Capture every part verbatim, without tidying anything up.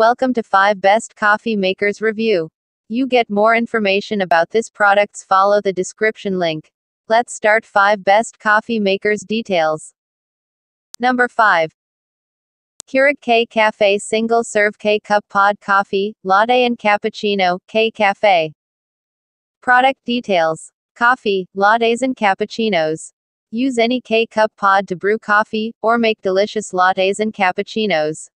Welcome to five Best Coffee Makers Review. You get more information about this products follow the description link. Let's start five Best Coffee Makers Details. Number five. Keurig K-Cafe Single Serve K-Cup Pod Coffee, Latte and Cappuccino, K-Cafe. Product Details. Coffee, lattes and cappuccinos. Use any K-Cup pod to brew coffee, or make delicious lattes and cappuccinos.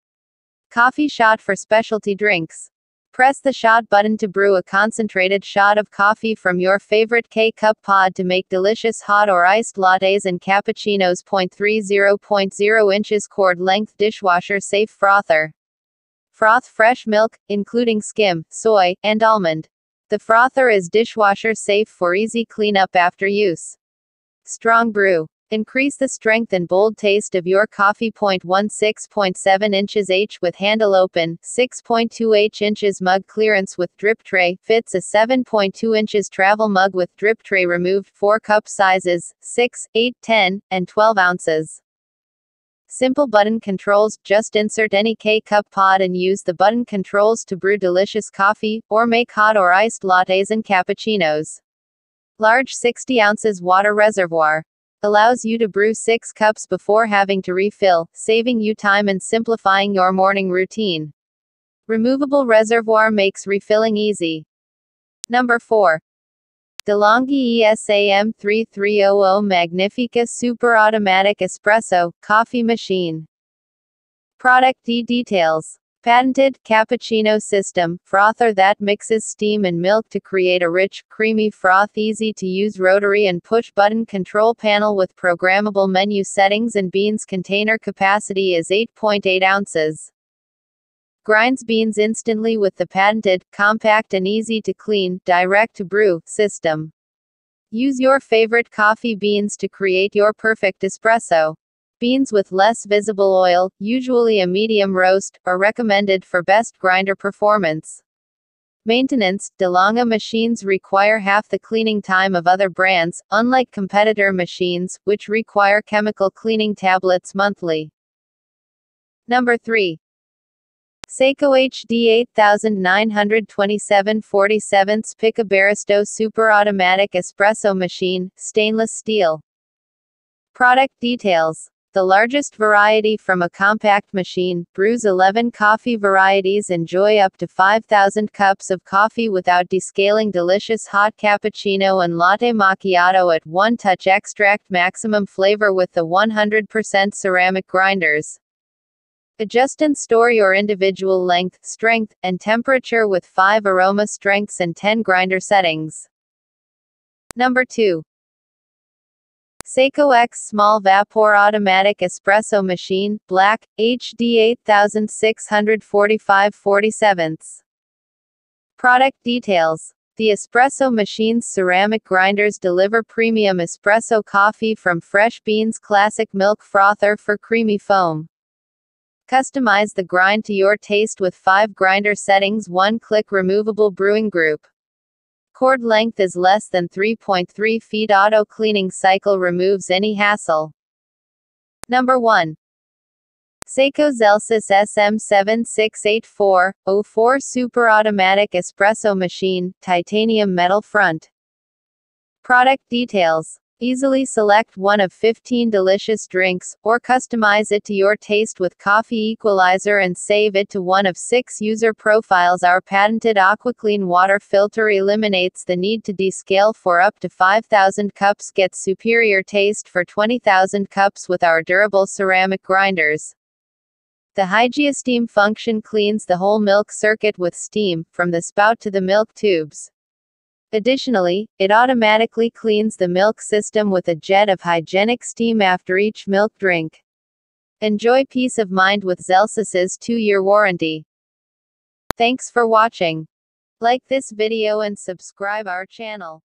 Coffee shot for specialty drinks. Press the shot button to brew a concentrated shot of coffee from your favorite K-Cup pod to make delicious hot or iced lattes and cappuccinos. thirty point zero inches cord length dishwasher safe frother. Froth fresh milk, including skim, soy, and almond. The frother is dishwasher safe for easy cleanup after use. Strong brew. Increase the strength and bold taste of your coffee. sixteen point seven inches H with handle open, six point two H inches mug clearance with drip tray, fits a seven point two inches travel mug with drip tray removed. Four cup sizes, six, eight, ten, and twelve ounces. Simple button controls, just insert any K-Cup pod and use the button controls to brew delicious coffee, or make hot or iced lattes and cappuccinos. Large sixty ounces water reservoir. Allows you to brew six cups before having to refill, saving you time and simplifying your morning routine. Removable reservoir makes refilling easy. Number four. DeLonghi E S A M thirty-three hundred Magnifica Super Automatic Espresso Coffee Machine. Product Details. Patented cappuccino system, frother that mixes steam and milk to create a rich, creamy froth. Easy to use rotary and push button control panel with programmable menu settings and beans. Container capacity is eight point eight ounces. Grinds beans instantly with the patented, compact and easy to clean, direct to brew system. Use your favorite coffee beans to create your perfect espresso. Beans with less visible oil, usually a medium roast, are recommended for best grinder performance. Maintenance. DeLonghi machines require half the cleaning time of other brands, unlike competitor machines, which require chemical cleaning tablets monthly. Number three. Saeco H D eighty-nine twenty-seven slash forty-seven Picabaristo Super Automatic Espresso Machine, Stainless Steel. Product Details. The largest variety from a compact machine, brews eleven coffee varieties. Enjoy up to five thousand cups of coffee without descaling. Delicious hot cappuccino and latte macchiato at one touch. Extract maximum flavor with the one hundred percent ceramic grinders. Adjust and store your individual length, strength, and temperature with five aroma strengths and ten grinder settings. Number two. Saeco X Small Vapor Automatic Espresso Machine, Black, H D eighty-six forty-five slash forty-seven. Product Details. The espresso machine's ceramic grinders deliver premium espresso coffee from fresh beans. Classic milk frother for creamy foam. Customize the grind to your taste with five grinder settings. One-click removable brewing group. Cord length is less than three point three feet. Auto cleaning cycle removes any hassle. Number one. Saeco Xelsis S M seven six eight four slash oh four Super Automatic Espresso Machine, Titanium Metal Front. Product Details. Easily select one of fifteen delicious drinks, or customize it to your taste with coffee equalizer and save it to one of six user profiles. Our patented AquaClean water filter eliminates the need to descale for up to five thousand cups. Get superior taste for twenty thousand cups with our durable ceramic grinders. The HygieSteam function cleans the whole milk circuit with steam, from the spout to the milk tubes. Additionally, it automatically cleans the milk system with a jet of hygienic steam after each milk drink. Enjoy peace of mind with Xelsis's two-year warranty. Thanks for watching. Like this video and subscribe our channel.